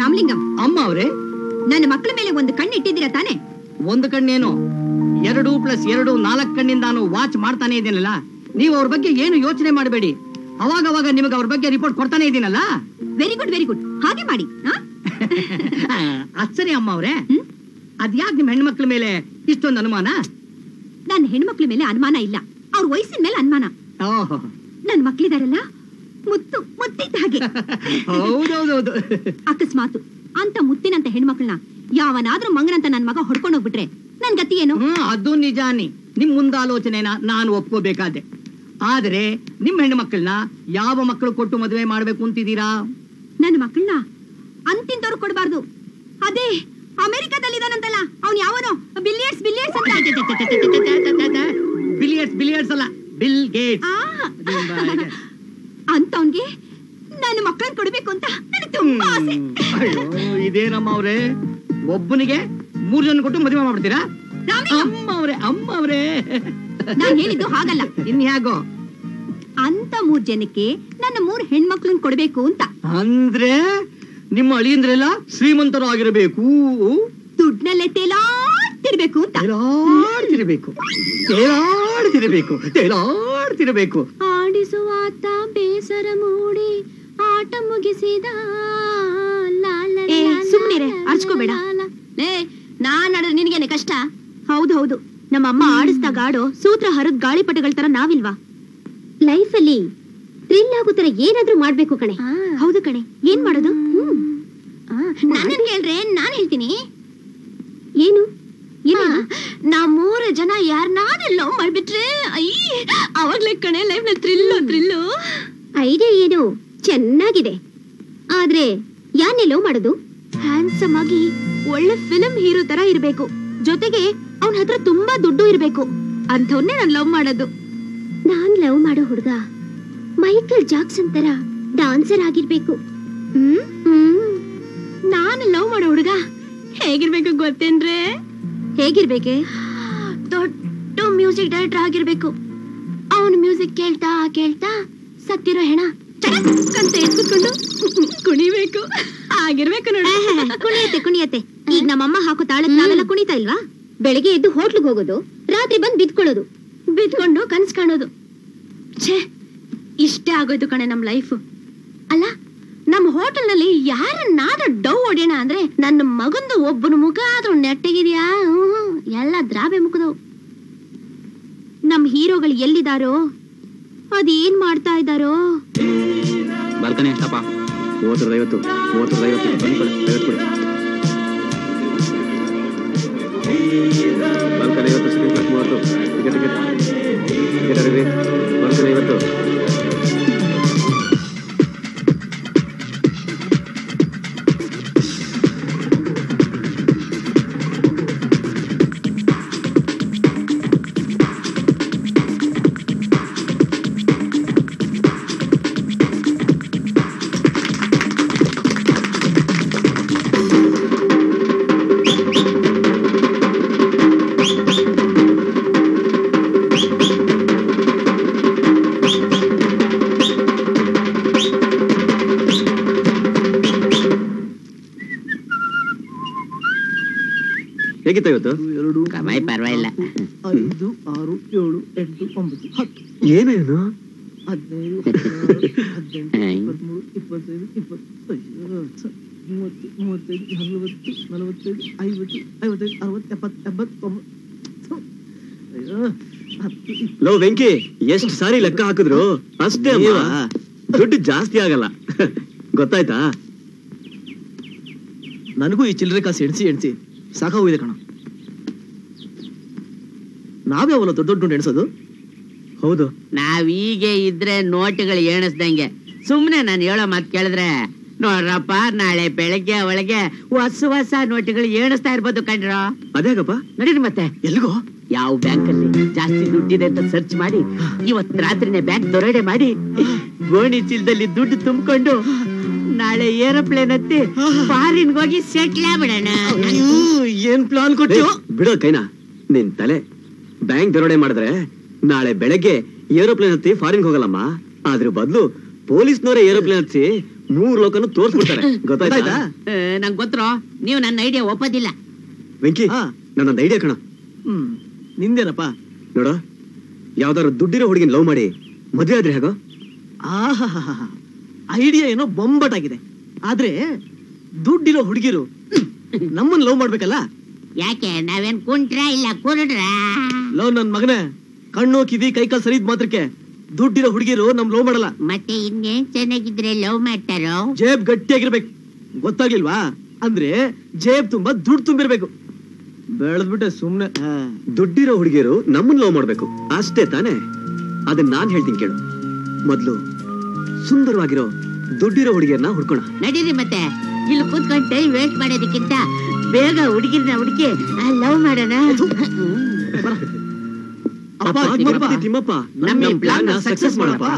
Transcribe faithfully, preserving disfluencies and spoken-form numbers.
ರಾಮಲಿಂಗಂ ಅಮ್ಮ ಅವರೇ ನನ್ನ ಮಕ್ಕಳ ಮೇಲೆ ಒಂದು ಕಣ್ಣು ಇಟ್ಟಿದ್ದೀರಾ ತಾನೆ ಒಂದು ಕಣ್ಣೇನೋ ಎರಡು ಪ್ಲಸ್ ಎರಡು ನಾಲ್ಕು ಕಣ್ಣಿಂದಾನು ವಾಚ್ ಮಾಡ್ತಾನೆ ಇದೀನಲ್ಲ ನೀವು ಅವರ ಬಗ್ಗೆ ಏನು ಯೋಚನೆ ಮಾಡಬೇಡಿ ಅವಾಗ ಅವಾಗ ನಿಮಗೆ ಅವರ ಬಗ್ಗೆ ರಿಪೋರ್ಟ್ ಕೊಡ್ತಾನೆ ಇದೀನಲ್ಲ ವೆರಿ ಗುಡ್ ವೆರಿ ಗುಡ್ ಹಾಗೆ ಮಾಡಿ ಅಚ್ಚರಿ ಅಮ್ಮ ಅವರೇ ಅದ್ಯಾಕೆ ನಿಮ್ಮ ಹೆಣ್ಣು ಮಕ್ಕಳ ಮೇಲೆ ಇಷ್ಟೊಂದು ಅನುಮಾನ ನನ್ನ ಹೆಣ್ಣು ಮಕ್ಕಳ ಮೇಲೆ ಅನುಮಾನ ಇಲ್ಲ ಅವರ ವಯಸ್ಸಿನ ಮೇಲೆ ಅನುಮಾನ ಓಹೋ ನನ್ನ ಮಕ್ಕಳಿದಾರಲ್ಲ ಮುತ್ತು ಮುತ್ತಿದ್ದ ಹಾಗೆ ಹೌದೌದೌದು ಅಕಸ್ಮಾತ್ ಅಂತ ಮುತ್ತಿನಂತ ಹೆಣ್ಮಕ್ಳನ್ನ ಯಾವನಾದ್ರೂ ಮಂಗನಂತ ನನ್ನ ಮಗ ಹೊಡ್ಕೊಂಡು ಹೋಗ್ಬಿಟ್ರೆ ನನ್ ಗತಿ ಏನು ಅದು ನಿಜಾನಿ ನಿಮ್ ಮುಂದಾಲೋಚನೆನ ನಾನು ಒಪ್ಕೋಬೇಕಾದೆ ಆದ್ರೆ ನಿಮ್ ಹೆಣ್ಮಕ್ಳನ್ನ ಯಾವ ಮಕ್ಕಳು ಕೊಟ್ಟು ಮದುವೆ ಮಾಡ್ಬೇಕು ಅಂತಿದ್ದೀರಾ ನನ್ನ ಮಕ್ಕಳನ್ನ ಅಂತಿಂತವ್ರು ಕೊಡಬಾರ್ದು ಅದೇ ಅಮೆರಿಕಾದಲ್ಲಿ ಇದಾನಂತಲ್ಲ ಅವ್ನು ಯಾವನೋ ಬಿಲಿಯರ್ಸ್ ಬಿಲಿಯರ್ಸ್ ಅಂತ ಬಿಲಿಯರ್ಸ್ ಬಿಲಿಯರ್ಸ್ ಅಲ್ಲ ಬಿಲ್ ಗೇಟ್ಸ್ ಅಂತವನ್ಗೆ ನನ್ನ ಮಕ್ಕಳನ್ನ ಕೊಡ್ಬೇಕು ಅಂತ ನನಗೆ ತುಂಬಾ ಆಸೆ ಅಯ್ಯೋ ಇದೇನಮ್ಮ ಅವರೇ ಒಬ್ಬನಿಗೆ ಮೂರು ಜನ ಕೊಟ್ಟು ಮದುವೆ ಮಾಡ್ಬಿಡ್ತೀರಾ ಅಮ್ಮ ಅವರೇ ಅಮ್ಮ ಅವರೇ ನಾನು ಹೇಳಿದ್ದು ಹಾಗಲ್ಲ ಇನ್ ಹೇಗೋ ಅಂತ ಮೂರ್ ಜನಕ್ಕೆ ನನ್ನ ಮೂರು ಹೆಣ್ಮಕ್ಳನ್ನ ಕೊಡ್ಬೇಕು ಅಂತ ಅಂದ್ರೆ ನಿಮ್ಮ ಅಳಿಯಂದ್ರೆಲ್ಲ ಶ್ರೀಮಂತರು ಆಗಿರಬೇಕು ದುಡ್ಡನಲ್ಲೇ ತೇಲಾಡ್ತಿರ್ಬೇಕು ಅಂತ ತೇಲಾಡ್ತಿರ್ಬೇಕು ತೇಲಾಡ್ತಿರ್ಬೇಕು ತೇಲಾಡ್ತಿರ್ಬೇಕು ಆಡಿಸುವಾತ ಬೇಸರ ಮೂಡಿ ಆಟ ಮುಗಿಸಿದ ಸುಮ್ಮನೆ ಅರ್ಚ್ಕೋಬೇಡ ಲೇ ನಾನ್ ಆಡೋದು ನಿನಗೇನೆ ಕಷ್ಟ ಹೌದು ಹೌದು ನಮ್ಮಮ್ಮ ಆಡಿಸಿದಾಗ ಆಡೋ ಸೂತ್ರ ಹರದ ಗಾಳಿಪಟಗಳ ತರ ನಾವಿಲ್ವಾ ಲೈಫಲ್ಲಿ ಥ್ರಿಲ್ ಆಗೋ ತರ ಏನಾದ್ರೂ ಮಾಡ್ಬೇಕು ಕಣೆ ಹೌದು ಕಣೆ ಏನ್ ಮಾಡೋದು ನನ್ನನ್ ಹೇಳ್ರೆ ನಾನ್ ಹೇಳ್ತೀನಿ ಏನು ನಾ ಮೂರು ಜನ ಯಾರನ್ನಾದ್ರೂ ಲವ್ ಮಾಡ್ಬಿಟ್ರೆ ಅಯ್ಯ ಅವಾಗ್ಲೇ ಕಣೆ ಲೈಫ್ ನಲ್ಲಿ ಥ್ರಿಲ್ ಥ್ರಿಲ್ ಐಡಿಯಾ ಏನು ಚೆನ್ನಾಗಿದೆ ಆದ್ರೆ ಯಾರನ್ನೇ ಲವ್ ಮಾಡೋದು ಹ್ಯಾಂಡ್ಸಮ್ ಆಗಿ ಒಳ್ಳೆ ಫಿಲಂ ಹೀರೋ ತರ ಇರ್ಬೇಕು ಜೊತೆಗೆ ಅವನ ಹತ್ರ ತುಂಬಾ ದುಡ್ಡು ಇರ್ಬೇಕು ಅಂಥವ್ನೇ ನಾನು ಲವ್ ಮಾಡೋದು ನಾನ್ ಲವ್ ಮಾಡೋ ಹುಡುಗ ಮೈಕಲ್ ಜಾಕ್ಸನ್ ತರ ಡಾನ್ಸರ್ ಆಗಿರ್ಬೇಕು ನಾನು ಲವ್ ಮಾಡೋ ಹುಡುಗ ಹೇಗಿರ್ಬೇಕು ಗೊತ್ತೇನ್ರೆ ಹೇಗಿರ್ಬೇಕೆ ದೊಡ್ಡ ಮ್ಯೂಸಿಕ್ ಡೈರೆಕ್ಟರ್ ಆಗಿರ್ಬೇಕು ಅವನ ಮ್ಯೂಸಿಕ್ ಕೇಳ್ತಾ ಕೇಳ್ತಾ ಸತ್ತಿರೋ ಹೆಣ ಅಂತ ಎತ್ಕೊಂಡು ಕುಣಿಬೇಕು ಆಗಿರ್ಬೇಕು ನೋಡಿ ಕುಣಿಯತ್ತೆ ಕುಣಿಯತ್ತೆ ಈಗ ನಮ್ಮಮ್ಮ ಹಾಕೋ ತಾಳಕ್ಕೆ ನಾವೆಲ್ಲ ಕುಣಿತಾ ಇಲ್ವಾ ಬೆಳಿಗ್ಗೆ ಎದ್ದು ಹೋಟ್ಲಿಗೆ ಹೋಗೋದು ರಾತ್ರಿ ಬಂದು ಬಿದ್ಕೊಳ್ಳೋದು ಬಿದ್ಕೊಂಡು ಕನ್ಸ್ ಕಾಣೋದು ಛೇ ಇಷ್ಟೇ ಆಗೋಯ್ತು ಕಣೆ ನಮ್ ಲೈಫ್ ಅಲ್ಲ ನಮ್ ಹೋಟೆಲ್ ನಲ್ಲಿ ಯಾರನ್ನಾದ್ರೂ ಡೌ ಹೊಡೆಯೋಣ ಅಂದ್ರೆ ನನ್ನ ಮಗಂದು ಒಬ್ಬನ ಮುಖ ಆದ್ರೂ ನೆಟ್ಟಗಿದ್ಯಾ ಎಲ್ಲ ದ್ರಾಬೆ ಮುಖದವು ನಮ್ ಹೀರೋಗಳು ಎಲ್ಲಿದಾರೋ ಅದೇನ್ ಮಾಡ್ತಾ ಇದ್ದಾರೋ ಪರವಾಗಿಲ್ಲ ಐದು ಆರು ಏಳು ಎಂಟು ಒಂಬತ್ತು ಹತ್ತು ಏನೇನು ಹದಿನೈದು ಹದಿನೆಂಟು ಮೂರು ಇಪ್ಪತ್ತೈದು ಇಪ್ಪತ್ತೈದು ಮೂವತ್ತು ಮೂವತ್ತೈದು ನಲವತ್ತು ನಲವತ್ತೈದು ಐವತ್ತು ಐವತ್ತೈದು ಅರವತ್ತು ಎಪ್ಪತ್ತು ಎಪ್ಪತ್ತೊಂಬತ್ತು ಹತ್ತು ವೆಂಕಿ ಎಷ್ಟು ಸಾರಿ ಲೆಕ್ಕ ಹಾಕಿದ್ರು ಅಷ್ಟೇ ದುಡ್ಡು ಜಾಸ್ತಿ ಆಗಲ್ಲ ಗೊತ್ತಾಯ್ತಾ ನನಗೂ ಈ ಚಿಲ್ಲರೆ ಕಾಸು ಎಣಿಸಿ ಎಣಿಸಿ ಸಾಕಾಗಿದೆ ಕಣ ನಾವ್ಯಾವಲ್ಲ ದೊಡ್ಡ ದೊಡ್ಡ ಎಣಿಸೋದು ಹೌದು ನಾವೀಗೆ ಇದ್ರೆ ನೋಟುಗಳು ಎಣಿಸ್ದಂಗೆ ಸುಮ್ಮನೆ ನಾನು ಹೇಳೋ ಮಾತು ಕೇಳಿದ್ರೆ ನೋಡ್ರಪ್ಪ ನಾಳೆ ಬೆಳಗ್ಗೆ ಒಳಗೆ ಹೊಸ ಹೊಸ ನೋಟುಗಳು ಎಣಿಸ್ತಾ ಇರ್ಬೋದು ಕಂಡ್ರ ಅದೇಗಪ್ಪ ನಡೀರಿ ಮತ್ತೆ ಎಲ್ಲಿಗೋ ಯಾವ ಬ್ಯಾಂಕಲ್ಲಿ ಜಾಸ್ತಿ ದುಡ್ಡಿದೆ ಅಂತ ಸರ್ಚ್ ಮಾಡಿ ಇವತ್ತು ರಾತ್ರಿನೇ ಬ್ಯಾಂಕ್ ದೊರಡೆ ಮಾಡಿ ಗೋಣಿ ಚೀಲದಲ್ಲಿ ದುಡ್ಡು ತುಂಬಿಕೊಂಡು ನಾಳೆ ಏರೋಪ್ಲೇನ್ ಹತ್ತಿ ಫಾರಿನ್ ಹೋಗಿ ಸೆಟ್ಲ್ ಆಗ್ಬಿಡೋಣ ಏನ್ ಪ್ಲಾನ್ ಕೊಟ್ಟು ಬಿಡೋ ಕೈನಾ ನಿನ್ ತಲೆ ಬ್ಯಾಂಕ್ ದರೋಡೆ ಮಾಡಿದ್ರೆ ನಾಳೆ ಬೆಳಗ್ಗೆ ಏರೋಪ್ಲೇನ್ ಹತ್ತಿ ಫಾರಿನ್ ಹೋಗಲ್ಲಮ್ಮ ಅದ್ರ ಬದಲು ಪೊಲೀಸ್ನವರೇ ಏರೋಪ್ಲೇನ್ ಹತ್ತಿ ಮೂರು ಲೋಕನು ತೋರಿಸ್ಬಿಡ್ತಾರೆ ಗೊತ್ತಾಯ್ತಾ ನನಗೆ ಗೊತ್ತರೋ ನೀವು ನನ್ನ ಐಡಿಯಾ ಒಪ್ಪದಿಲ್ಲ ವೆಂಕಿ ನನ್ನೊಂದು ಐಡಿಯಾ ಕಣ ನಿಂದೇನಪ್ಪ ನೋಡು ಯಾವ್ದಾದ್ರು ದುಡ್ಡಿರೋ ಹುಡುಗಿನ ಲವ್ ಮಾಡಿ ಮದುವೆ ಆದ್ರೆ ಹೇಗೋ ಆಹಾಹಾ ಐಡಿಯಾ ಏನೋ ಬೊಂಬಟಾಗಿದೆ ಆದ್ರೆ ದುಡ್ಡಿರೋ ಹುಡುಗಿರು ನಮ್ಮನ್ನ ಲವ್ ಮಾಡಬೇಕಲ್ಲ ಯಾಕೆ ನಾವೇನ್ ಕುಂಟ್ರಾ ಇಲ್ಲ ಕುರುಡ್ರಾ ಲವ್ ನನ್ನ ಮಗನೇ ಕಣ್ಣು ಕಿವಿ ಕೈಕಾಲು ಸರಿದ ಮಾತ್ರಕ್ಕೆ ದುಡ್ಡಿರೋ ಹುಡುಗಿರು ನಮ್ ಲವ್ ಮಾಡಲ್ಲ ಮತ್ತೆ ಇನ್ನೇನ್ ಚೆನ್ನಾಗಿದ್ರೆ ಲವ್ ಮಾಡ್ತಾರೋ ಜೇಬ್ ಗಟ್ಟಿಯಾಗಿರ್ಬೇಕು ಗೊತ್ತಾಗ್ಲಿಲ್ವಾ ಅಂದ್ರೆ ಜೇಬ್ ತುಂಬಾ ದುಡ್ಡು ತುಂಬಿರ್ಬೇಕು ಬೆಳೆದ್ಬಿಟ್ಟೆ ಸುಮ್ನೆ ದುಡ್ಡಿರೋ ಹುಡುಗಿಯರು ನಮ್ಮನ್ ಲವ್ ಮಾಡ್ಬೇಕು ಅಷ್ಟೇ ತಾನೆ ಅದನ್ನ ನಾನ್ ಹೇಳ್ತೀನಿ ಕೇಳು ಮೊದ್ಲು ಸುಂದರವಾಗಿರೋ ದುಡ್ಡಿರೋ ಹುಡುಗಿಯರ್ನ ಹುಡ್ಕೋಣ ನಡೀರಿ ಮತ್ತೆ ಇಲ್ಲಿ ಕೂತ್ಕೊಂಡು ಟೈಮ್ ವೇಸ್ಟ್ ಮಾಡೋದಕ್ಕಿಂತ ಬೇಗ ಹುಡುಗಿರ್ನ ಹುಡುಗಿ ಲವ್ ಮಾಡೋಣ ಅಪ್ಪ ತಿಮ್ಮಪ್ಪ ನಮ್ಮ ಪ್ಲಾನ್ ಸಕ್ಸಸ್ ಮಾಡಪ್ಪ